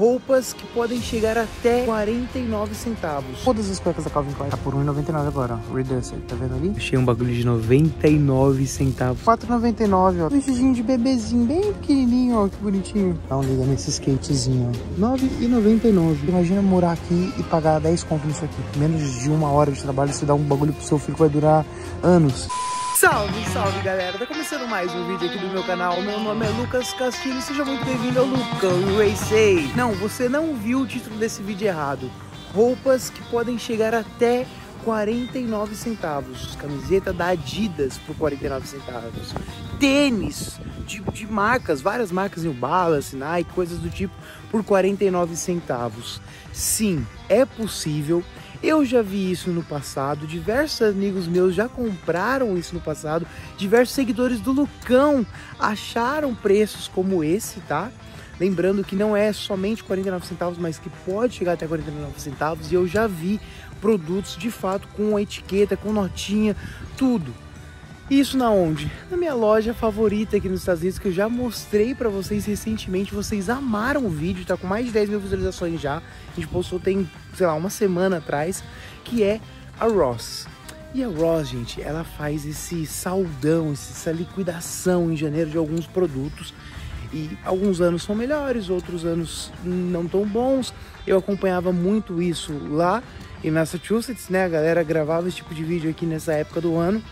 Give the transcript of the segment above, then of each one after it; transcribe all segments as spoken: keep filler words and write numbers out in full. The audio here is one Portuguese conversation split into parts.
Roupas que podem chegar até quarenta e nove centavos. Todas as cuecas da Calvin Klein tá por um real e noventa e nove agora, ó. Reducer, tá vendo ali? Achei um bagulho de noventa e nove centavos. quatro reais e noventa e nove, ó. Um vestidinho de bebezinho, bem pequenininho, ó. Que bonitinho. Dá um liga nesse skatezinho, ó. nove reais e noventa e nove. Imagina morar aqui e pagar dez conto nisso aqui. Menos de uma hora de trabalho, você dá um bagulho pro seu filho que vai durar anos. Salve, salve galera, tá começando mais um vídeo aqui do meu canal, meu nome é Lucas Castilho e seja muito bem-vindo ao Lucão U S A. Não, você não viu o título desse vídeo errado, roupas que podem chegar até quarenta e nove centavos, camiseta da Adidas por quarenta e nove centavos, tênis de, de marcas, várias marcas, New Balance, Nike, coisas do tipo, por quarenta e nove centavos, sim, é possível. Eu já vi isso no passado, diversos amigos meus já compraram isso no passado, diversos seguidores do Lucão acharam preços como esse, tá? Lembrando que não é somente quarenta e nove centavos, mas que pode chegar até quarenta e nove centavos, e eu já vi produtos de fato com etiqueta, com notinha, tudo. Isso na onde? Na minha loja favorita aqui nos Estados Unidos, que eu já mostrei pra vocês recentemente. Vocês amaram o vídeo, tá com mais de dez mil visualizações já. A gente postou tem, sei lá, uma semana atrás, que é a Ross. E a Ross, gente, ela faz esse saldão, essa liquidação em janeiro de alguns produtos. E alguns anos são melhores, outros anos não tão bons. Eu acompanhava muito isso lá em Massachusetts, né? A galera gravava esse tipo de vídeo aqui nessa época do ano.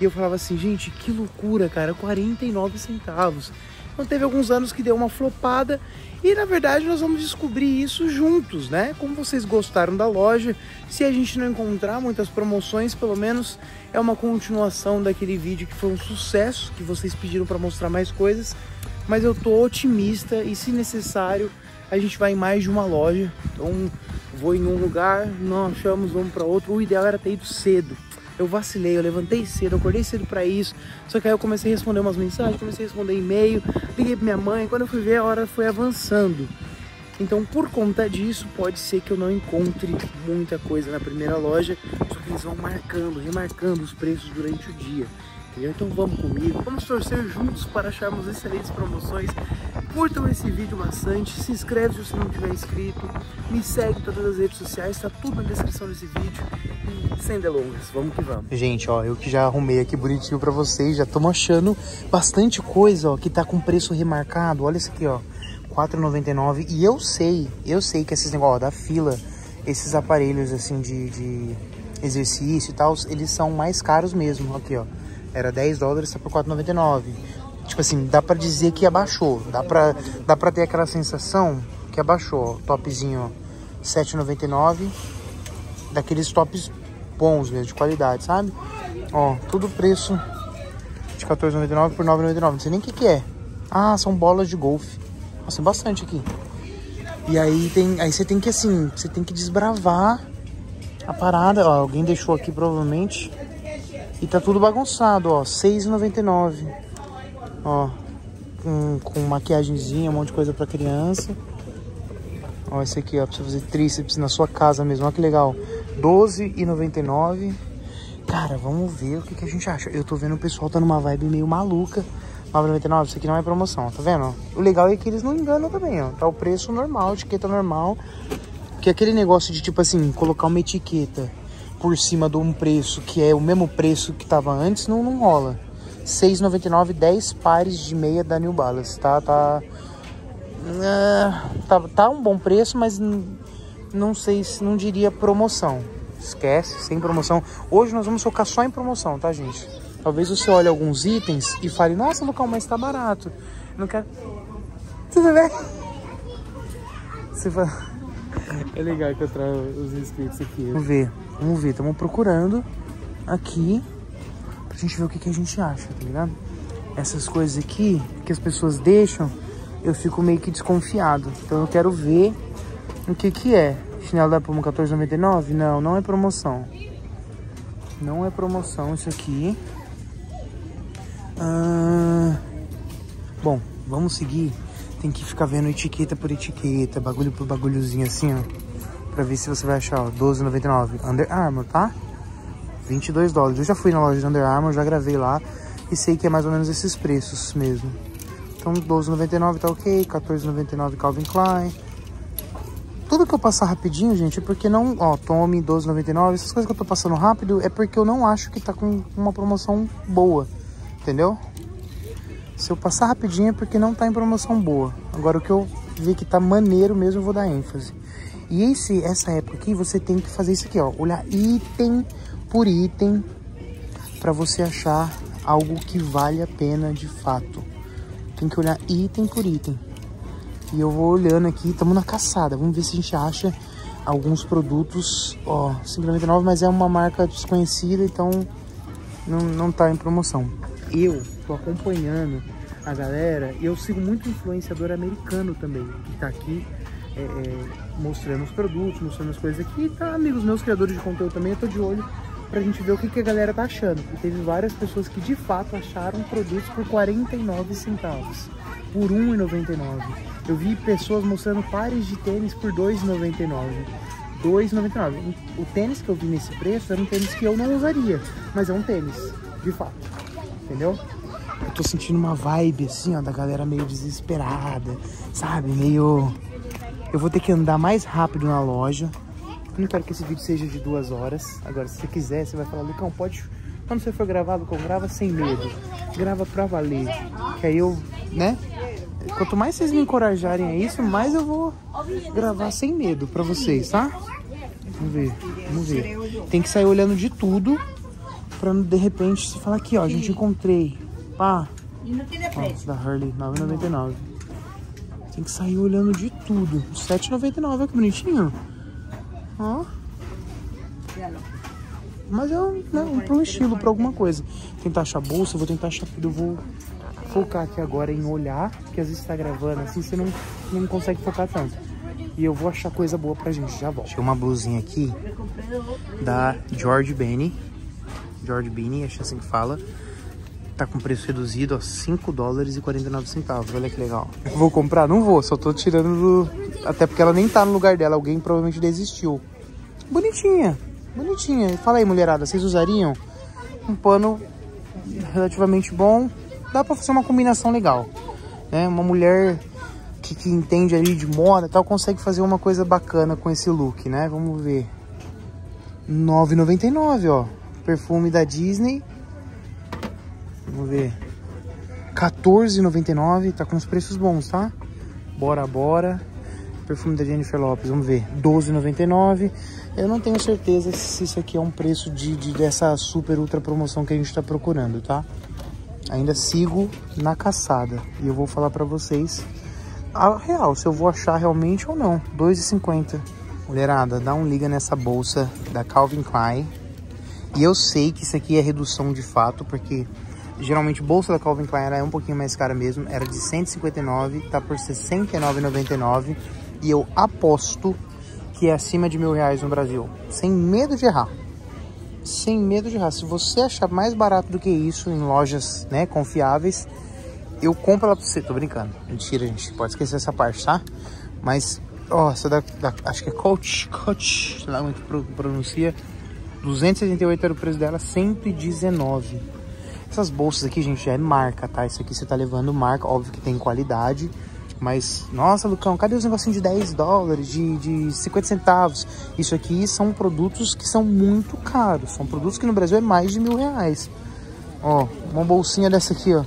E eu falava assim, gente, que loucura, cara, quarenta e nove centavos. Então teve alguns anos que deu uma flopada e, na verdade, nós vamos descobrir isso juntos, né? Como vocês gostaram da loja, se a gente não encontrar muitas promoções, pelo menos é uma continuação daquele vídeo que foi um sucesso, que vocês pediram para mostrar mais coisas. Mas eu tô otimista e, se necessário, a gente vai em mais de uma loja. Então, vou em um lugar, não achamos, vamos para outro. O ideal era ter ido cedo. Eu vacilei, eu levantei cedo, eu acordei cedo pra isso. Só que aí eu comecei a responder umas mensagens, comecei a responder e-mail, liguei pra minha mãe. Quando eu fui ver, a hora foi avançando. Então, por conta disso, pode ser que eu não encontre muita coisa na primeira loja. Só que eles vão marcando, remarcando os preços durante o dia. Entendeu? Então vamos comigo, vamos torcer juntos para acharmos excelentes promoções. Curtam esse vídeo bastante, se inscreve se você não tiver inscrito, me segue em todas as redes sociais, tá tudo na descrição desse vídeo. E sem delongas, vamos que vamos. Gente, ó, eu que já arrumei aqui bonitinho pra vocês, já tô achando bastante coisa, ó, que tá com preço remarcado. Olha isso aqui, ó, quatro reais e noventa e nove. E eu sei, eu sei que esses negócios, ó, da fila, esses aparelhos, assim, de, de exercício e tal, eles são mais caros mesmo. Aqui, ó, era dez dólares, tá por quatro reais e noventa e nove. Tipo assim, dá pra dizer que abaixou. Dá pra, dá pra ter aquela sensação que abaixou. Ó, topzinho, ó, sete reais e noventa e nove. Daqueles tops bons mesmo, de qualidade, sabe? Ó, tudo preço de quatorze reais e noventa e nove por nove reais e noventa e nove. Não sei nem o que que é. Ah, são bolas de golfe. Nossa, tem bastante aqui. E aí tem, aí você tem que, assim, você tem que desbravar a parada. Ó, alguém deixou aqui, provavelmente. E tá tudo bagunçado, ó, seis reais e noventa e nove. Ó, com, com maquiagemzinha, um monte de coisa pra criança. Ó, esse aqui, ó, pra você fazer tríceps na sua casa mesmo. Olha que legal, doze reais e noventa e nove. Cara, vamos ver o que, que a gente acha. Eu tô vendo o pessoal tá numa vibe meio maluca. nove reais e noventa e nove, isso aqui não é promoção, ó, tá vendo? O legal é que eles não enganam também, ó. Tá o preço normal, etiqueta normal. Que é aquele negócio de, tipo assim, colocar uma etiqueta por cima de um preço que é o mesmo preço que tava antes, não, não rola. seis reais e noventa e nove, dez pares de meia da New Balance, tá? Tá, uh, tá, tá um bom preço, mas não sei, se não diria promoção. Esquece, sem promoção. Hoje nós vamos focar só em promoção, tá, gente? Talvez você olhe alguns itens e fale, nossa, Lucão, mas tá barato. Não quero... Tudo bem? Você fala... É legal que eu trago os inscritos aqui. Vamos ver, vamos ver. Estamos procurando aqui. Pra gente ver o que, que a gente acha, tá ligado? Essas coisas aqui que as pessoas deixam, eu fico meio que desconfiado. Então eu quero ver o que que é. Chinelo da Puma quatorze reais e noventa e nove? Não, não é promoção. Não é promoção isso aqui. Ah, bom, vamos seguir. Tem que ficar vendo etiqueta por etiqueta, bagulho por bagulhozinho assim, ó. Pra ver se você vai achar, ó, doze reais e noventa e nove. Under Armour, tá? vinte e dois dólares. Eu já fui na loja de Under Armour, já gravei lá e sei que é mais ou menos esses preços mesmo. Então, doze reais e noventa e nove tá ok, quatorze reais e noventa e nove Calvin Klein, Tudo que eu passar rapidinho, gente, é porque não... Ó, tome, doze reais e noventa e nove centavos. Essas coisas que eu tô passando rápido é porque eu não acho que tá com uma promoção boa. Entendeu? Se eu passar rapidinho é porque não tá em promoção boa. Agora, o que eu vi que tá maneiro mesmo, eu vou dar ênfase. E esse, essa época aqui, você tem que fazer isso aqui, ó. Olhar item por item pra você achar algo que vale a pena de fato. Tem que olhar item por item. E eu vou olhando aqui, estamos na caçada. Vamos ver se a gente acha alguns produtos. Ó, cinco reais e noventa e nove centavos, mas é uma marca desconhecida, então não, não tá em promoção. Eu tô acompanhando a galera e eu sigo muito influenciador americano também, que tá aqui é, é, mostrando os produtos, mostrando as coisas aqui. E tá, amigos meus, criadores de conteúdo também, eu tô de olho pra gente ver o que, que a galera tá achando. E teve várias pessoas que de fato acharam produtos por quarenta e nove centavos, por um real e noventa e nove centavos. Eu vi pessoas mostrando pares de tênis por dois reais e noventa e nove centavos. dois reais e noventa e nove centavos. O tênis que eu vi nesse preço era um tênis que eu não usaria, mas é um tênis, de fato. Entendeu? Eu tô sentindo uma vibe assim, ó, da galera meio desesperada, sabe? Meio... Eu vou ter que andar mais rápido na loja. Eu não quero que esse vídeo seja de duas horas. Agora, se você quiser, você vai falar, Lucão, pode... Quando você for gravar, Lucão, grava sem medo. Grava pra valer. Que aí eu, né... Quanto mais vocês me encorajarem a isso, mais eu vou gravar sem medo pra vocês, tá? Vamos ver, vamos ver. Tem que sair olhando de tudo pra de repente você falar aqui, ó, a gente encontrei. Pá. Ó, da Hurley, nove reais e noventa e nove centavos. Tem que sair olhando de tudo. sete reais e noventa e nove centavos, olha que bonitinho. Ó. Mas é um, né, pra um estilo, pra alguma coisa. Tentar achar bolsa, eu vou tentar achar tudo, eu vou... focar aqui agora em olhar, porque às vezes tá gravando assim, você não, não consegue focar tanto. E eu vou achar coisa boa pra gente, já volto. Achei uma blusinha aqui da George Benny. George Benny, acho assim que fala. Tá com preço reduzido, ó, cinco dólares e quarenta e nove centavos. Olha que legal. Vou comprar? Não vou, só tô tirando do... Até porque ela nem tá no lugar dela, alguém provavelmente desistiu. Bonitinha, bonitinha. Fala aí, mulherada, vocês usariam? Um pano relativamente bom. Dá pra fazer uma combinação legal, né? Uma mulher que, que entende ali de moda e tal, consegue fazer uma coisa bacana com esse look, né? Vamos ver. nove reais e noventa e nove centavos, ó. Perfume da Disney. Vamos ver. quatorze reais e noventa e nove centavos. Tá com uns preços bons, tá? Bora, bora. Perfume da Jennifer Lopes. Vamos ver. doze reais e noventa e nove centavos. Eu não tenho certeza se isso aqui é um preço de, de, dessa super ultra promoção que a gente tá procurando, tá? Ainda sigo na caçada. E eu vou falar pra vocês a real, se eu vou achar realmente ou não. dois reais e cinquenta centavos. Mulherada, dá um liga nessa bolsa da Calvin Klein. E eu sei que isso aqui é redução de fato, porque geralmente bolsa da Calvin Klein era um pouquinho mais cara mesmo. Era de cento e cinquenta e nove reais, tá por sessenta e nove reais e noventa e nove centavos. E eu aposto que é acima de mil reais no Brasil. Sem medo de errar. Sem medo de errar. Se você achar mais barato do que isso em lojas, né, confiáveis, eu compro ela pra você. Tô brincando. Mentira, gente. Pode esquecer essa parte, tá? Mas, ó, essa da, da acho que é Coach, Coach, sei lá como que pronuncia. duzentos e setenta e oito era o preço dela, cento e dezenove. Essas bolsas aqui, gente, já é marca, tá? Isso aqui você tá levando marca, óbvio que tem qualidade. Mas, nossa, Lucão, cadê os negocinhos de dez dólares, de, de cinquenta centavos? Isso aqui são produtos que são muito caros. São produtos que no Brasil é mais de mil reais. Ó, uma bolsinha dessa aqui, ó.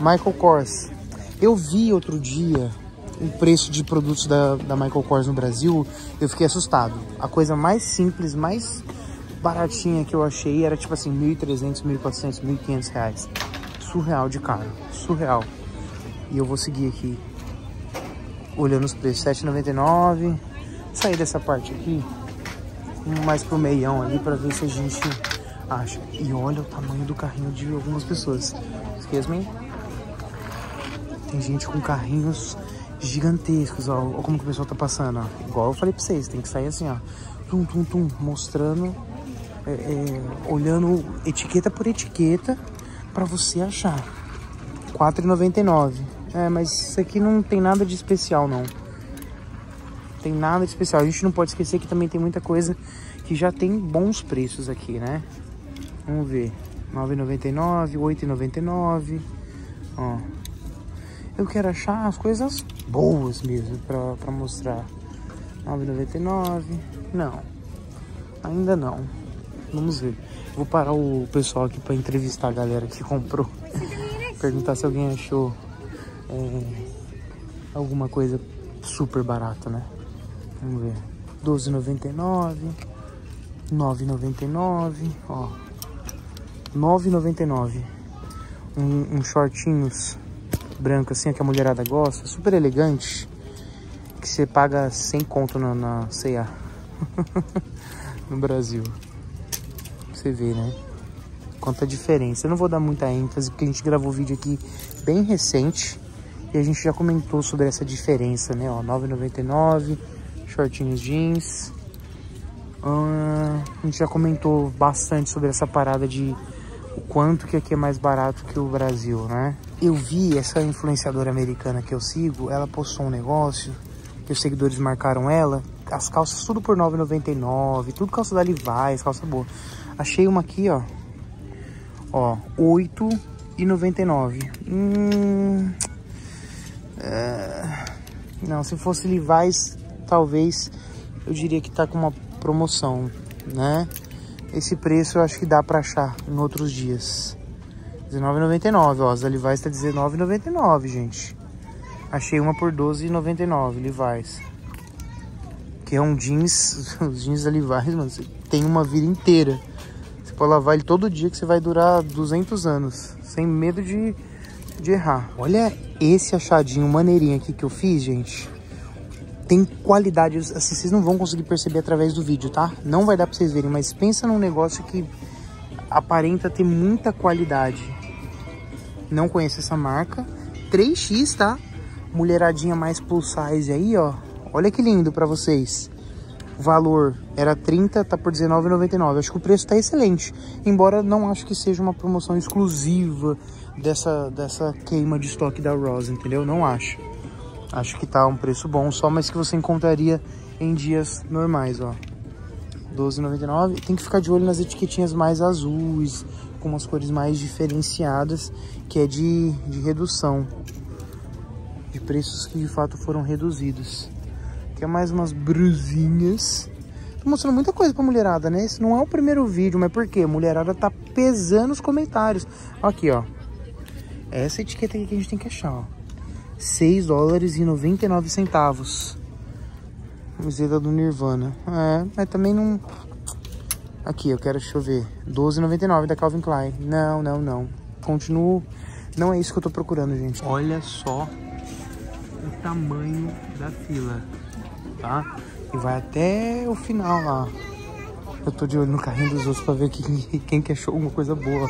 Michael Kors. Eu vi outro dia o preço de produtos da, da Michael Kors no Brasil. Eu fiquei assustado. A coisa mais simples, mais baratinha que eu achei era tipo assim, mil e trezentos, mil e quatrocentos, mil e quinhentos reais. Surreal de caro. Surreal. E eu vou seguir aqui. Olhando os preços, sete reais e noventa e nove centavos. Sair dessa parte aqui, mais pro meião ali, pra ver se a gente acha. E olha o tamanho do carrinho de algumas pessoas. Excuse me. Tem gente com carrinhos gigantescos, ó. Olha como que o pessoal tá passando, ó. Igual eu falei pra vocês, tem que sair assim, ó. Tum, tum, tum. Mostrando, é, é, olhando etiqueta por etiqueta, pra você achar. quatro reais e noventa e nove centavos. É, mas isso aqui não tem nada de especial, não. Tem nada de especial. A gente não pode esquecer que também tem muita coisa que já tem bons preços aqui, né? Vamos ver. nove reais e noventa e nove centavos, oito reais e noventa e nove centavos. Ó. Eu quero achar as coisas boas mesmo pra, pra mostrar. nove e noventa e nove. Não, ainda não. Vamos ver. Vou parar o pessoal aqui pra entrevistar a galera que comprou. Perguntar se alguém achou é, alguma coisa super barata, né? Vamos ver. doze e noventa e nove. nove e noventa e nove. Ó. nove e noventa e nove. Um, um shortinhos branco assim, que a mulherada gosta. Super elegante. Que você paga sem conto na, na C e A. No Brasil. Você vê, né? Quanta diferença. Eu não vou dar muita ênfase, porque a gente gravou vídeo aqui bem recente. E a gente já comentou sobre essa diferença, né? Ó, nove e noventa e nove. Shortinhos jeans. Uh, a gente já comentou bastante sobre essa parada de o quanto que aqui é mais barato que o Brasil, né? Eu vi essa influenciadora americana que eu sigo, ela postou um negócio, que os seguidores marcaram ela, as calças tudo por nove e noventa e nove, tudo calça da Levi's, calça boa. Achei uma aqui, ó, ó, oito e noventa e nove. Hum, é, não, se fosse Levi's, talvez eu diria que tá com uma promoção, né? Esse preço eu acho que dá pra achar em outros dias. dezenove e noventa e nove, ó. As da Levi's tá dezenove e noventa e nove, gente. Achei uma por doze e noventa e nove, Levi's. Que é um jeans... Os jeans da Levi's, mano, você tem uma vida inteira. Você pode lavar ele todo dia que você vai durar duzentos anos. Sem medo de, de errar. Olha esse achadinho maneirinho aqui que eu fiz, gente. Tem qualidade, assim, vocês não vão conseguir perceber através do vídeo, tá? Não vai dar pra vocês verem, mas pensa num negócio que aparenta ter muita qualidade. Não conheço essa marca. três X, tá? Mulheradinha mais plus size aí, ó. Olha que lindo pra vocês. O valor era trinta, tá por dezenove e noventa e nove. Acho que o preço tá excelente. Embora não acho que seja uma promoção exclusiva dessa, dessa queima de estoque da Ross, entendeu? Não acho. Acho que tá um preço bom só, mas que você encontraria em dias normais, ó. doze e noventa e nove. Tem que ficar de olho nas etiquetinhas mais azuis, com umas cores mais diferenciadas, que é de, de redução. De preços que de fato foram reduzidos. Aqui é mais umas brusinhas. Tô mostrando muita coisa pra mulherada, né? Esse não é o primeiro vídeo, mas por quê? A mulherada tá pesando os comentários. Aqui, ó. Essa etiqueta aqui que a gente tem que achar, ó. seis dólares e noventa e nove centavos. Camiseta do Nirvana. É, mas também não... Aqui, eu quero, deixa eu ver. doze e noventa e nove da Calvin Klein. Não, não, não. Continuo. Não é isso que eu tô procurando, gente. Olha só o tamanho da fila, tá? E vai até o final lá. Eu tô de olho no carrinho dos outros pra ver quem, quem que achou alguma coisa boa.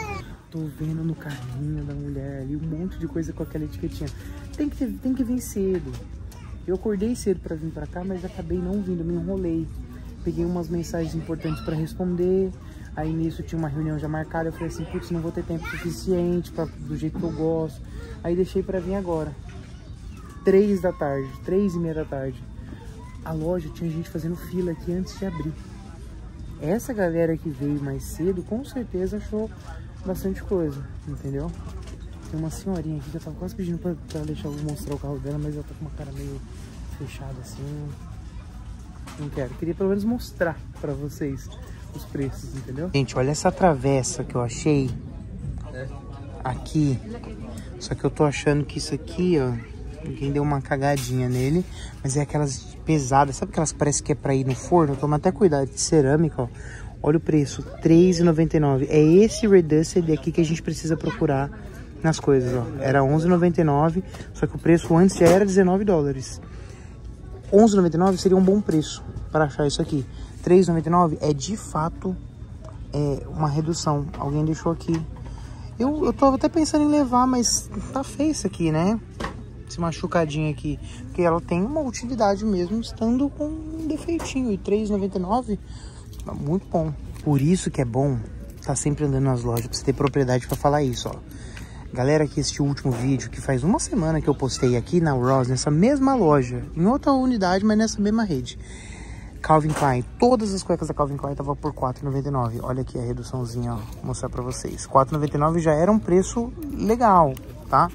Tô vendo no carrinho da mulher ali um monte de coisa com aquela etiquetinha. Tem que, ter, tem que vir cedo. Eu acordei cedo pra vir pra cá, mas acabei não vindo, me enrolei. Peguei umas mensagens importantes pra responder. Aí nisso tinha uma reunião já marcada. Eu falei assim, putz, não vou ter tempo suficiente pra, do jeito que eu gosto. Aí deixei pra vir agora. Três da tarde, três e meia da tarde. A loja tinha gente fazendo fila aqui antes de abrir. Essa galera que veio mais cedo, com certeza achou... bastante coisa, entendeu? Tem uma senhorinha aqui que eu tava quase pedindo pra, pra deixar eu mostrar o carro dela, mas ela tá com uma cara meio fechada assim. Não quero. Queria pelo menos mostrar pra vocês os preços, entendeu? Gente, olha essa travessa que eu achei aqui. Só que eu tô achando que isso aqui, ó, ninguém deu uma cagadinha nele, mas é aquelas pesadas. Sabe aquelas que parece que é pra ir no forno? Toma até cuidado, de cerâmica, ó. Olha o preço, três e noventa e nove. É esse Reduced aqui que a gente precisa procurar nas coisas, ó. Era onze e noventa e nove, só que o preço antes era dezenove dólares. onze e noventa e nove seria um bom preço para achar isso aqui. três e noventa e nove é de fato é, uma redução. Alguém deixou aqui. Eu, eu tô até pensando em levar, mas tá feio isso aqui, né? Esse machucadinho aqui. Porque ela tem uma utilidade mesmo, estando com um defeitinho. E três e noventa e nove... muito bom. Por isso que é bom tá sempre andando nas lojas, pra você ter propriedade pra falar isso, ó. Galera que assistiu o último vídeo, que faz uma semana que eu postei aqui na Ross, nessa mesma loja, em outra unidade, mas nessa mesma rede. Calvin Klein, todas as cuecas da Calvin Klein estavam por quatro e noventa e nove. Olha aqui a reduçãozinha, ó, vou mostrar pra vocês. quatro e noventa e nove já era um preço legal, tá?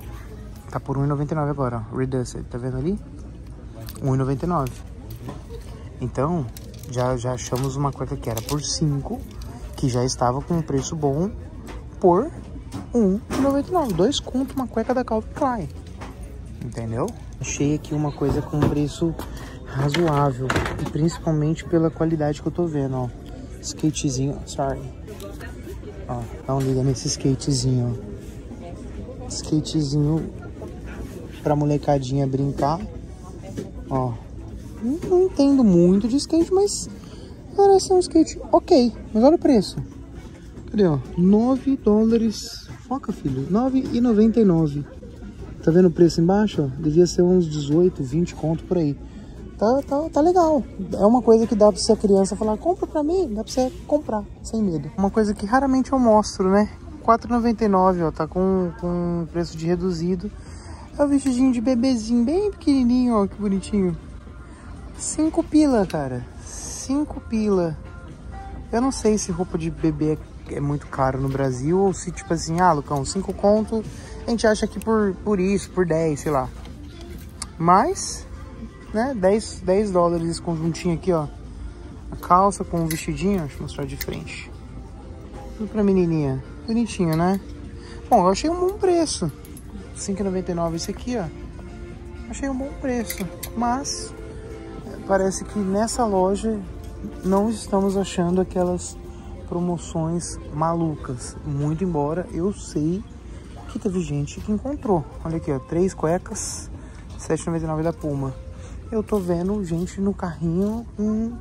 Tá por um e noventa e nove agora, ó. Reduced, tá vendo ali? um e noventa e nove. Então, já, já achamos uma cueca que era por cinco, que já estava com um preço bom, por um e noventa e nove. Dois conto uma cueca da Calvin Klein. Entendeu? Achei aqui uma coisa com preço razoável. E principalmente pela qualidade que eu tô vendo, ó. Skatezinho, sorry. Ó, dá uma liga nesse skatezinho, ó. Skatezinho pra molecadinha brincar. Ó. Não, não entendo muito de skate, mas parece um skate ok. Mas olha o preço. Cadê, ó? nove dólares. Foca, filho. nove e noventa e nove. Tá vendo o preço embaixo? Devia ser uns dezoito, vinte conto por aí. Tá, tá, tá legal. É uma coisa que dá pra você, a criança, falar, compra pra mim. Dá pra você comprar, sem medo. Uma coisa que raramente eu mostro, né? quatro e noventa e nove, ó. Tá com, com preço de reduzido. É o vestidinho de bebezinho, bem pequenininho, ó. Que bonitinho. Cinco pila, cara. Cinco pila. Eu não sei se roupa de bebê é é muito caro no Brasil, ou se tipo assim, ah, Lucão, cinco conto, a gente acha que por, por isso, por dez, sei lá. Mas, né, dez dólares esse conjuntinho aqui, ó. A calça com o vestidinho, deixa eu mostrar de frente. Tudo pra menininha. Bonitinho, né? Bom, eu achei um bom preço. cinco e noventa e nove esse aqui, ó. Achei um bom preço. Mas, parece que nessa loja não estamos achando aquelas promoções malucas, muito embora eu sei que teve gente que encontrou. Olha aqui, ó, três cuecas, sete e noventa e nove da Puma. Eu tô vendo gente no carrinho com,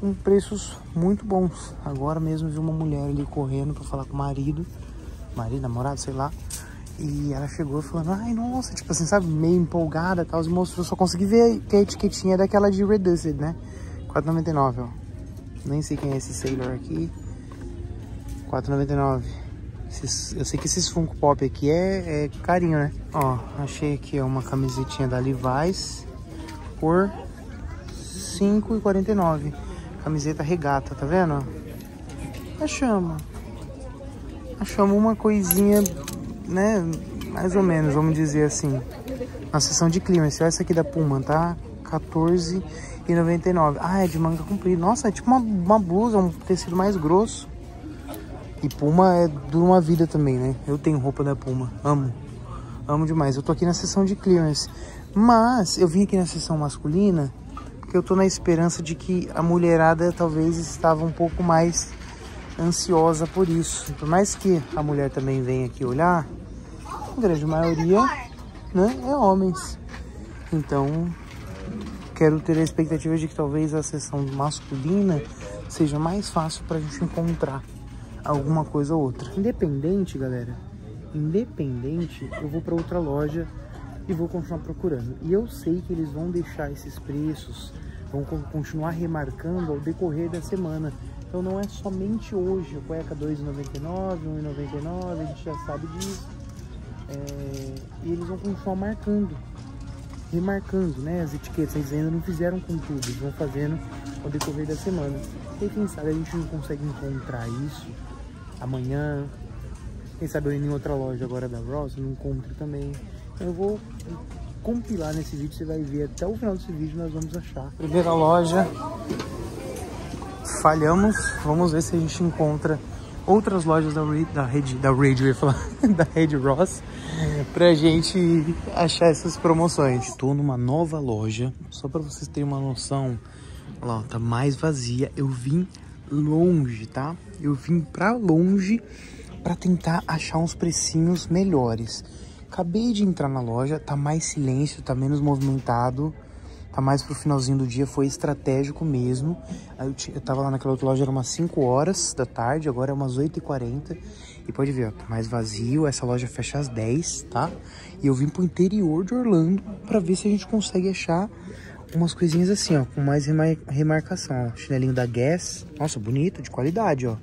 com preços muito bons. Agora mesmo vi uma mulher ali correndo para falar com o marido, marido, namorado, sei lá, e ela chegou falando, ai, nossa, tipo assim, sabe, meio empolgada, tal, e mostrou, só consegui ver que a etiquetinha daquela de Reduced, né, quatro e noventa e nove, ó. Nem sei quem é esse Sailor aqui. quatro e noventa e nove. Eu sei que esses Funko Pop aqui é, é carinho, né? Ó, achei aqui uma camisetinha da Levi's por cinco e quarenta e nove. Camiseta regata, tá vendo? Achamos. Achamos uma coisinha, né? Mais ou menos, vamos dizer assim. Na seção de clima. Olha essa aqui da Puma, tá? quatorze e noventa e nove. Ah, é de manga comprida. Nossa, é tipo uma, uma blusa, um tecido mais grosso. E Puma é dura uma vida também, né? Eu tenho roupa da Puma, amo. Amo demais. Eu tô aqui na seção de clearance. Mas eu vim aqui na seção masculina porque eu tô na esperança de que a mulherada talvez estava um pouco mais ansiosa por isso. Por mais que a mulher também venha aqui olhar, a grande maioria, né, é homens. Então, quero ter a expectativa de que talvez a seção masculina seja mais fácil pra gente encontrar alguma coisa ou outra. Independente, galera, independente, eu vou pra outra loja e vou continuar procurando. E eu sei que eles vão deixar esses preços, vão continuar remarcando ao decorrer da semana. Então não é somente hoje, a cueca dois e noventa e nove, um e noventa e nove, a gente já sabe disso. É, e eles vão continuar marcando. Remarcando, né, as etiquetas, eles ainda não fizeram com tudo, eles vão fazendo ao decorrer da semana. E quem sabe a gente não consegue encontrar isso amanhã, quem sabe eu indo em outra loja agora da Ross, eu não encontro também. Então eu vou compilar nesse vídeo, você vai ver até o final desse vídeo, nós vamos achar. Primeira loja, falhamos, vamos ver se a gente encontra outras lojas da rede, da rede, da rede, eu ia falar, da rede Ross, pra gente achar essas promoções. Estou numa nova loja, só pra vocês terem uma noção, olha lá, tá mais vazia. Eu vim longe, tá? Eu vim pra longe pra tentar achar uns precinhos melhores. Acabei de entrar na loja, tá mais silêncio, tá menos movimentado, tá mais pro finalzinho do dia, foi estratégico mesmo. Aí eu, eu tava lá naquela outra loja, era umas cinco horas da tarde, agora é umas oito e quarenta. E pode ver, ó, tá mais vazio, essa loja fecha às dez, tá? E eu vim pro interior de Orlando pra ver se a gente consegue achar umas coisinhas assim, ó, com mais remar remarcação. Ó, chinelinho da Guess, nossa, bonito, de qualidade, ó.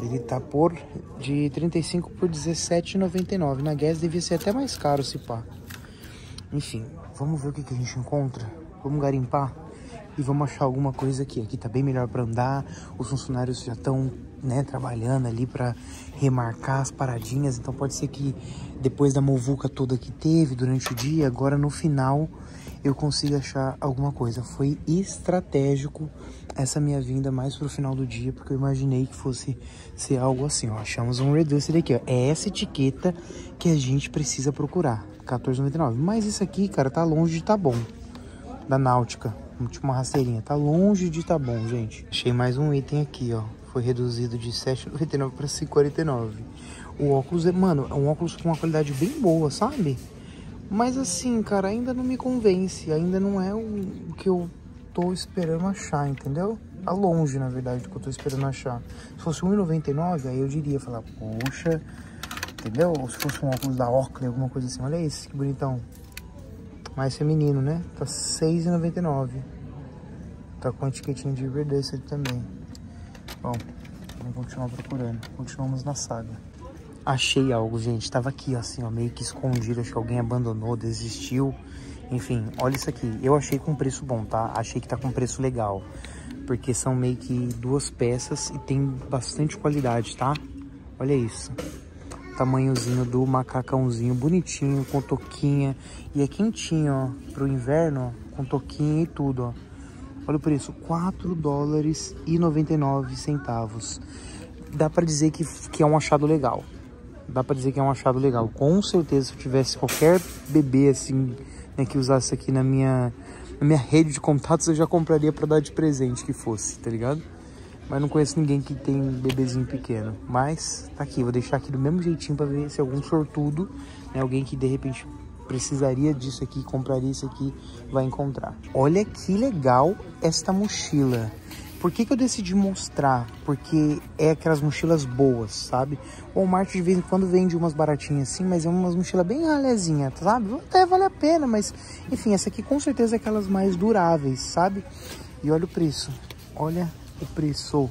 Ele tá por de trinta e cinco por dezessete e noventa e nove. Na Guess devia ser até mais caro, se pá. Enfim, vamos ver o que, que a gente encontra. Vamos garimpar e vamos achar alguma coisa aqui. Aqui tá bem melhor pra andar, os funcionários já estão, né, trabalhando ali pra remarcar as paradinhas. Então pode ser que depois da muvuca toda que teve durante o dia, agora no final eu consiga achar alguma coisa. Foi estratégico essa minha vinda mais pro final do dia, porque eu imaginei que fosse ser algo assim, ó. Achamos um Reducer aqui, ó. É essa etiqueta que a gente precisa procurar, quatorze reais e noventa e nove centavos. Mas isso aqui, cara, tá longe de tá bom. Da Náutica, tipo uma rasteirinha. Tá longe de tá bom, gente. Achei mais um item aqui, ó. Foi reduzido de sete reais e noventa e nove centavos pra cinco reais e quarenta e nove centavos. O óculos, é, mano, é um óculos com uma qualidade bem boa, sabe? Mas assim, cara, ainda não me convence. Ainda não é o que eu tô esperando achar, entendeu? Tá longe, na verdade, do que eu tô esperando achar. Se fosse um real e noventa e nove centavos, aí eu diria, falar, poxa, entendeu? Ou se fosse um óculos da Oakley, alguma coisa assim. Olha esse, que bonitão. Mais feminino, né? Tá seis reais e noventa e nove centavos. Tá com a etiquetinha de Reducer também. Bom, vamos continuar procurando. Continuamos na saga. Achei algo, gente. Tava aqui, assim, ó, meio que escondido. Acho que alguém abandonou, desistiu. Enfim, olha isso aqui. Eu achei com preço bom, tá? Achei que tá com preço legal. Porque são meio que duas peças e tem bastante qualidade, tá? Olha isso. Tamanhozinho do macacãozinho, bonitinho, com toquinha. E é quentinho, ó, pro inverno, ó, com toquinha e tudo, ó. Olha o preço, quatro dólares e noventa e nove centavos. Dá pra dizer que, que é um achado legal. Dá pra dizer que é um achado legal. Com certeza, se eu tivesse qualquer bebê, assim, né, que usasse aqui na minha, na minha rede de contatos, eu já compraria pra dar de presente que fosse, tá ligado? Mas não conheço ninguém que tem bebezinho pequeno. Mas tá aqui, vou deixar aqui do mesmo jeitinho pra ver se algum sortudo, né, alguém que de repente precisaria disso aqui, compraria isso aqui, vai encontrar. Olha que legal esta mochila. Por que que eu decidi mostrar? Porque é aquelas mochilas boas, sabe? O Walmart de vez em quando vende umas baratinhas assim, mas é umas mochilas bem ralezinhas, sabe? Até vale a pena, mas... Enfim, essa aqui com certeza é aquelas mais duráveis, sabe? E olha o preço. Olha o preço.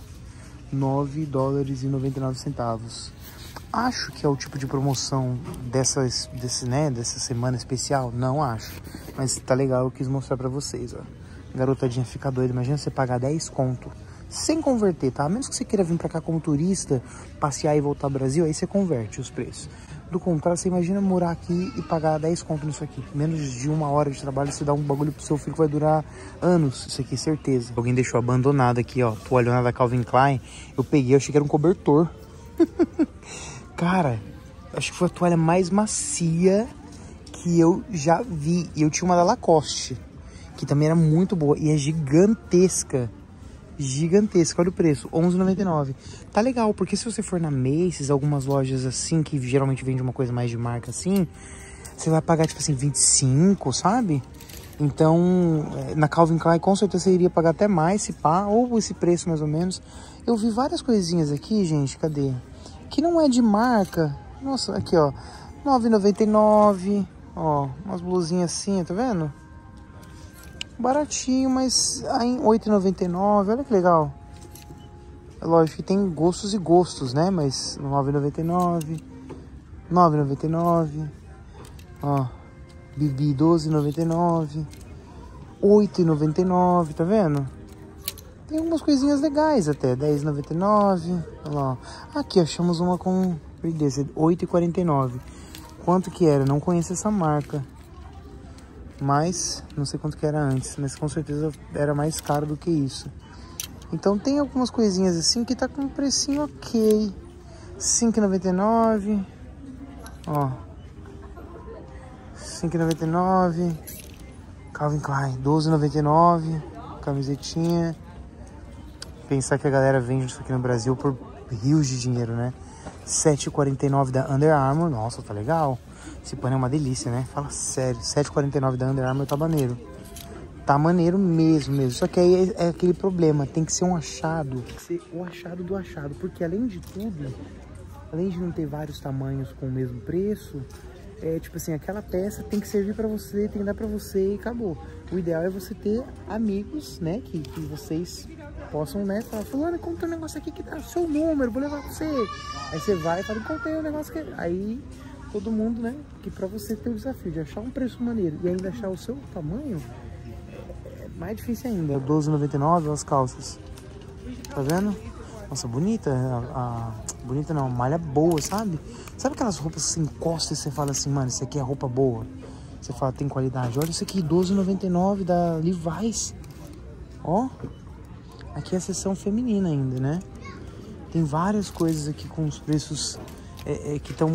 nove dólares e noventa e nove centavos. Acho que é o tipo de promoção dessas, desse, né, dessa semana especial? Não acho. Mas tá legal, eu quis mostrar pra vocês, ó. Garotadinha fica doida, imagina você pagar dez conto sem converter, tá? A menos que você queira vir pra cá como turista, passear e voltar ao Brasil, aí você converte os preços. Do contrário, você imagina morar aqui e pagar dez conto nisso aqui. Menos de uma hora de trabalho, você dá um bagulho pro seu filho que vai durar anos. Isso aqui, certeza. Alguém deixou abandonado aqui, ó. Toalhona da Calvin Klein. Eu peguei, eu achei que era um cobertor. Cara, acho que foi a toalha mais macia que eu já vi. E eu tinha uma da Lacoste, que também era muito boa e é gigantesca, gigantesca, olha o preço, onze reais e noventa e nove centavos, tá legal, porque se você for na Macy's, algumas lojas assim, que geralmente vende uma coisa mais de marca assim, você vai pagar tipo assim, vinte e cinco, sabe? Então, na Calvin Klein com certeza você iria pagar até mais, se pá, ou esse preço mais ou menos. Eu vi várias coisinhas aqui, gente, cadê? Que não é de marca, nossa, aqui ó, nove reais e noventa e nove centavos, ó, umas blusinhas assim, tá vendo? Baratinho, mas aí oito reais e noventa e nove centavos, olha que legal. É lógico que tem gostos e gostos, né? Mas nove reais e noventa e nove centavos, nove reais e noventa e nove centavos, ó, Bibi doze reais e noventa e nove centavos, oito reais e noventa e nove centavos, tá vendo? Tem umas coisinhas legais até, dez reais e noventa e nove centavos, olha lá, ó. Aqui achamos uma com oito reais e quarenta e nove centavos. Quanto que era? Não conheço essa marca. Mas, não sei quanto que era antes, mas com certeza era mais caro do que isso. Então tem algumas coisinhas assim que tá com um precinho ok. cinco reais e noventa e nove centavos. Ó. cinco reais e noventa e nove centavos. Calvin Klein, doze reais e noventa e nove centavos. Camisetinha. Pensar que a galera vende isso aqui no Brasil por rios de dinheiro, né? sete reais e quarenta e nove centavos da Under Armour. Nossa, tá legal. Esse pano é uma delícia, né? Fala sério. sete reais e quarenta e nove centavos da Under Armour tá maneiro. Tá maneiro mesmo, mesmo. Só que aí é aquele problema. Tem que ser um achado. Tem que ser o achado do achado. Porque além de tudo, além de não ter vários tamanhos com o mesmo preço, é tipo assim, aquela peça tem que servir pra você, tem que dar pra você e acabou. O ideal é você ter amigos, né? Que, que vocês possam, né? Falar, fulano, comprei um negócio aqui que tá seu número, vou levar pra você. Aí você vai e fala, comprei um negócio que... Aí... Todo mundo, né? Que pra você ter o desafio de achar um preço maneiro e ainda achar o seu tamanho, é mais difícil ainda. É doze reais e noventa e nove centavos as calças. Tá vendo? Nossa, bonita. A, a, bonita não, malha boa, sabe? Sabe aquelas roupas que você encosta e você fala assim, mano, isso aqui é roupa boa? Você fala, tem qualidade. Olha isso aqui, doze reais e noventa e nove centavos da Levi's. Ó. Aqui é a seção feminina ainda, né? Tem várias coisas aqui com os preços é, é, que estão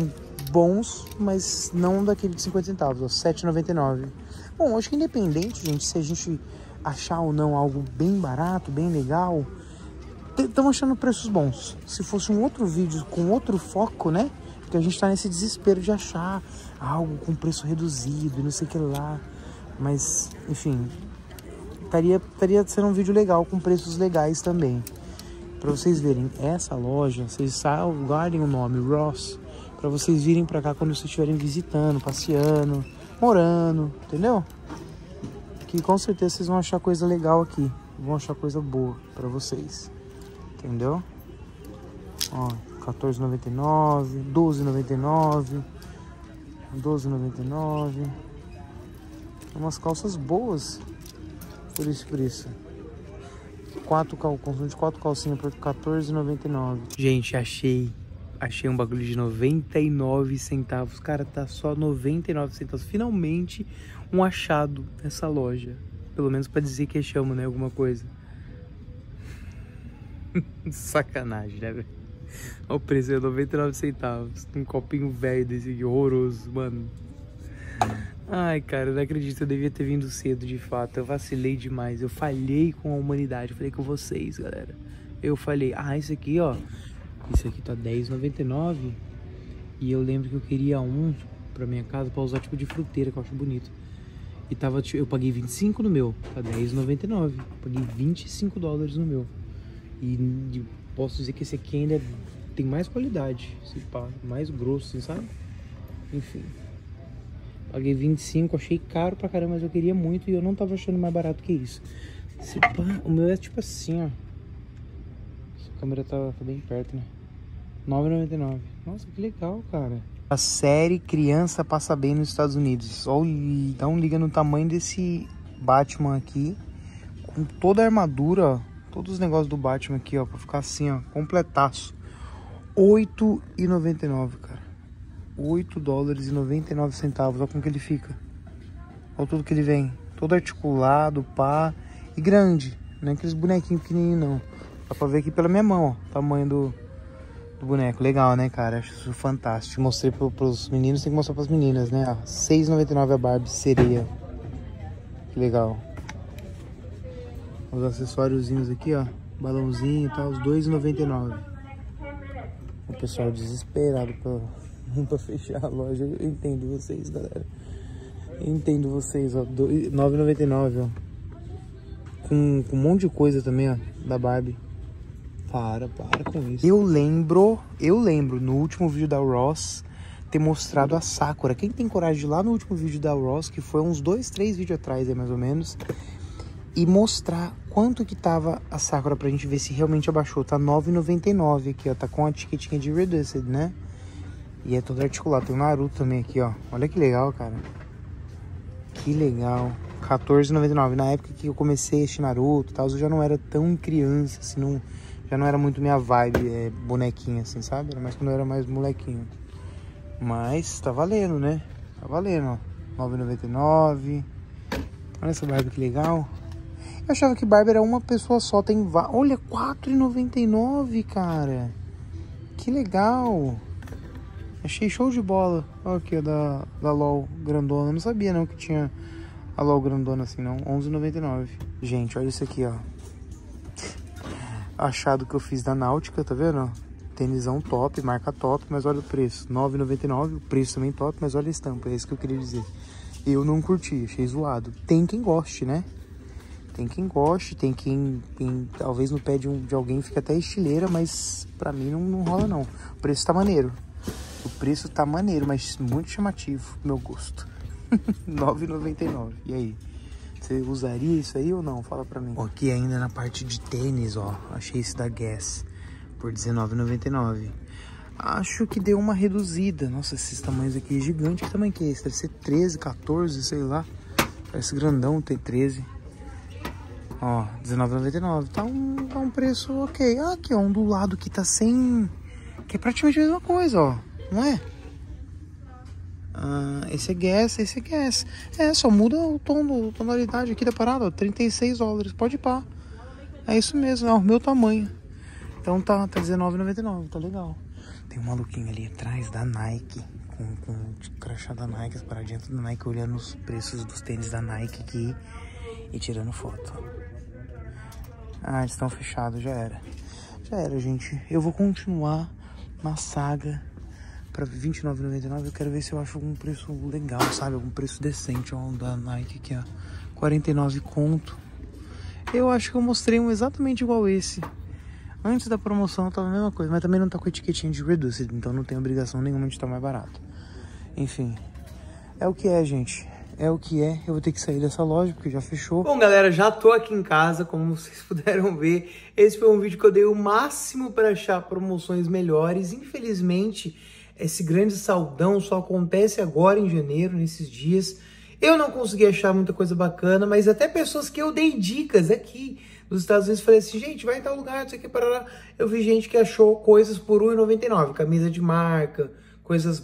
bons, mas não daquele de cinquenta centavos, ó, sete reais e noventa e nove centavos. Bom, acho que independente, gente, se a gente achar ou não algo bem barato, bem legal, estamos achando preços bons. Se fosse um outro vídeo com outro foco, né? Porque a gente tá nesse desespero de achar algo com preço reduzido e não sei o que lá. Mas, enfim, estaria, estaria sendo um vídeo legal com preços legais também. Pra vocês verem, essa loja, vocês salvarem o nome, Ross, pra vocês virem pra cá quando vocês estiverem visitando, passeando, morando, entendeu? Que com certeza vocês vão achar coisa legal aqui. Vão achar coisa boa pra vocês. Entendeu? Ó, quatorze reais e noventa e nove centavos, doze reais e noventa e nove centavos, doze reais e noventa e nove centavos. Umas calças boas por esse preço. Quatro cal... Consumo de quatro calcinhas por quatorze reais e noventa e nove centavos. Gente, achei. Achei um bagulho de noventa e nove centavos. Cara, tá só noventa e nove centavos. Finalmente um achado nessa loja. Pelo menos pra dizer que achamos, né? Alguma coisa. Sacanagem, né, velho? Olha o preço, é noventa e nove centavos. Um copinho velho desse aqui, horroroso, mano. Ai, cara, eu não acredito. Eu devia ter vindo cedo, de fato. Eu vacilei demais. Eu falhei com a humanidade. Eu falei com vocês, galera. Eu falei, ah, isso aqui, ó. Isso aqui tá dez reais e noventa e nove centavos. E eu lembro que eu queria um pra minha casa pra usar tipo de fruteira, que eu acho bonito. E tava, eu paguei vinte e cinco no meu. Tá dez reais e noventa e nove centavos. Paguei vinte e cinco dólares no meu. E posso dizer que esse aqui ainda tem mais qualidade, esse pá, mais grosso, sabe? Enfim. Paguei vinte e cinco, achei caro pra caramba, mas eu queria muito e eu não tava achando mais barato que isso. Esse pá, o meu é tipo assim, ó. A câmera tá, tá bem perto, né? nove reais e noventa e nove centavos. Nossa, que legal, cara. A série Criança Passa Bem nos Estados Unidos. Olha, dá um liga no tamanho desse Batman aqui. Com toda a armadura, ó. Todos os negócios do Batman aqui, ó, pra ficar assim, ó, completaço. oito reais e noventa e nove centavos, cara. oito dólares e noventa e nove centavos, olha como que ele fica. Olha tudo que ele vem. Todo articulado, pá. E grande, não é aqueles bonequinhos pequenininhos, não. Dá pra ver aqui pela minha mão, ó, tamanho do, do boneco. Legal, né, cara? Acho isso fantástico. Mostrei pro, pros meninos, tem que mostrar pras meninas, né? seis reais e noventa e nove centavos a Barbie sereia. Que legal. Os acessóriozinhos aqui, ó. Balãozinho e tal, os dois reais e noventa e nove centavos. O pessoal desesperado pra, pra fechar a loja. Eu entendo vocês, galera. Eu entendo vocês, ó. nove reais e noventa e nove centavos, ó. Com, com um monte de coisa também, ó. Da Barbie. Para, para com isso. Eu lembro, eu lembro, no último vídeo da Ross, ter mostrado a Sakura. Quem tem coragem de ir lá no último vídeo da Ross, que foi uns dois, três vídeos atrás, aí, mais ou menos... E mostrar quanto que tava a Sakura pra gente ver se realmente abaixou. Tá nove reais e noventa e nove centavos aqui, ó. Tá com a etiquetinha de Reduced, né? E é todo articulado. Tem o Naruto também aqui, ó. Olha que legal, cara. Que legal. quatorze reais e noventa e nove centavos. Na época que eu comecei a assistir Naruto e tal, eu já não era tão criança, assim. Não, já não era muito minha vibe, é, bonequinha, assim, sabe? Era mais quando eu era mais molequinho. Mas tá valendo, né? Tá valendo, ó. nove reais e noventa e nove centavos. Olha essa barba que legal. Eu achava que Barbie era uma pessoa só, tem... Olha, quatro reais e noventa e nove centavos, cara. Que legal. Achei show de bola. Olha aqui, a da, da LOL grandona. Não sabia, não, que tinha a LOL grandona assim, não. onze reais e noventa e nove centavos. Gente, olha isso aqui, ó. Achado que eu fiz da Náutica, tá vendo? Tênisão top, marca top, mas olha o preço. nove reais e noventa e nove centavos, o preço também top, mas olha a estampa. É isso que eu queria dizer. Eu não curti, achei zoado. Tem quem goste, né? Tem quem goste, tem quem, quem talvez no pé de, um, de alguém fica até estileira, mas pra mim não, não rola não. O preço tá maneiro. O preço tá maneiro, mas muito chamativo pro meu gosto. nove reais e noventa e nove centavos. E aí? Você usaria isso aí ou não? Fala pra mim. Ó, aqui ainda na parte de tênis, ó. Achei esse da Guess por dezenove reais e noventa e nove centavos. Acho que deu uma reduzida. Nossa, esses tamanhos aqui é gigante. Que tamanho que é esse? Deve ser treze, quatorze, sei lá. Parece grandão, tem treze. Ó, dezenove reais e noventa e nove centavos. Tá um, tá um preço ok. Ah, aqui, ó, um do lado que tá sem... Que é praticamente a mesma coisa, ó. Não é? Ah, esse é Guess, esse é Guess. É, só muda o tom, do, tonalidade aqui da parada, ó, trinta e seis dólares, pode pá. É isso mesmo, é o meu tamanho. Então tá, tá dezenove reais e noventa e nove centavos, tá legal. Tem um maluquinho ali atrás da Nike, com, com o crachá da Nike, as paradinhas da Nike, olhando os preços dos tênis da Nike aqui e tirando foto. Ah, eles estão fechados, já era. Já era, gente. Eu vou continuar na saga pra vinte e nove reais e noventa e nove centavos. Eu quero ver se eu acho algum preço legal, sabe? Algum preço decente. Ó, da Nike aqui, ó. quarenta e nove conto. Eu acho que eu mostrei um exatamente igual esse. Antes da promoção tava a mesma coisa, mas também não tá com etiquetinha de Reduced, então não tem obrigação nenhuma de estar mais barato. Enfim, é o que é, gente. É o que é, eu vou ter que sair dessa loja porque já fechou. Bom, galera, já tô aqui em casa, como vocês puderam ver. Esse foi um vídeo que eu dei o máximo para achar promoções melhores. Infelizmente, esse grande saldão só acontece agora em janeiro, nesses dias. Eu não consegui achar muita coisa bacana, mas até pessoas que eu dei dicas aqui dos Estados Unidos, falei assim, gente, vai em tal lugar, isso aqui, parará. Eu vi gente que achou coisas por um real e noventa e nove centavos, camisa de marca, coisas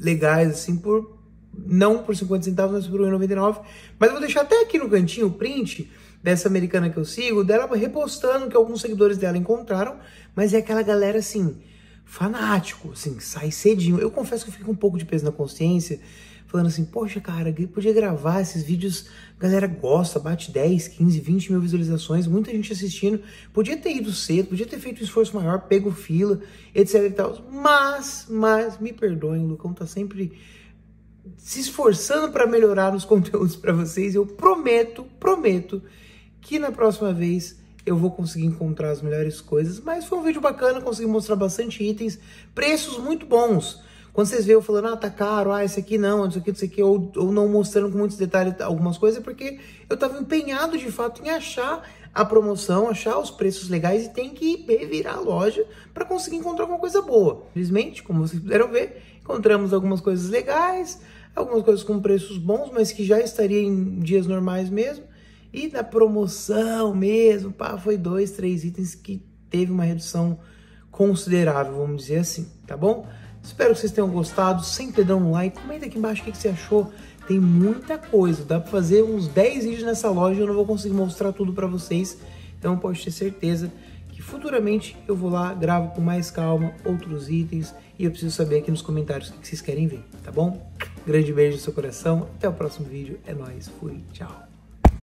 legais assim, por... não por cinquenta centavos, mas por um real e noventa e nove centavos. Mas eu vou deixar até aqui no cantinho o print dessa americana que eu sigo, dela repostando que alguns seguidores dela encontraram, mas é aquela galera assim, fanático, assim, que sai cedinho. Eu confesso que eu fico com um pouco de peso na consciência, falando assim, poxa, cara, eu podia gravar esses vídeos, a galera gosta, bate dez, quinze, vinte mil visualizações, muita gente assistindo, podia ter ido cedo, podia ter feito um esforço maior, pego fila, etc e tal, mas, mas, me perdoem, o Lucão tá sempre... se esforçando para melhorar os conteúdos para vocês. Eu prometo, prometo que na próxima vez eu vou conseguir encontrar as melhores coisas, mas foi um vídeo bacana, consegui mostrar bastante itens, preços muito bons. Quando vocês veem eu falando, ah, tá caro, ah, esse aqui não, isso aqui, isso aqui, ou, ou não mostrando com muitos detalhes algumas coisas, é porque eu estava empenhado de fato em achar a promoção, achar os preços legais e tem que revirar a loja para conseguir encontrar alguma coisa boa. Felizmente, como vocês puderam ver, encontramos algumas coisas legais, algumas coisas com preços bons, mas que já estaria em dias normais mesmo. E na promoção mesmo, pá, foi dois, três itens que teve uma redução considerável, vamos dizer assim, tá bom? Espero que vocês tenham gostado, sempre dá um like, comenta aqui embaixo o que você achou. Tem muita coisa, dá pra fazer uns dez vídeos nessa loja, eu não vou conseguir mostrar tudo pra vocês. Então pode ter certeza que futuramente eu vou lá, gravo com mais calma outros itens. E eu preciso saber aqui nos comentários o que vocês querem ver, tá bom? Grande beijo no seu coração, até o próximo vídeo, é nóis, fui, tchau!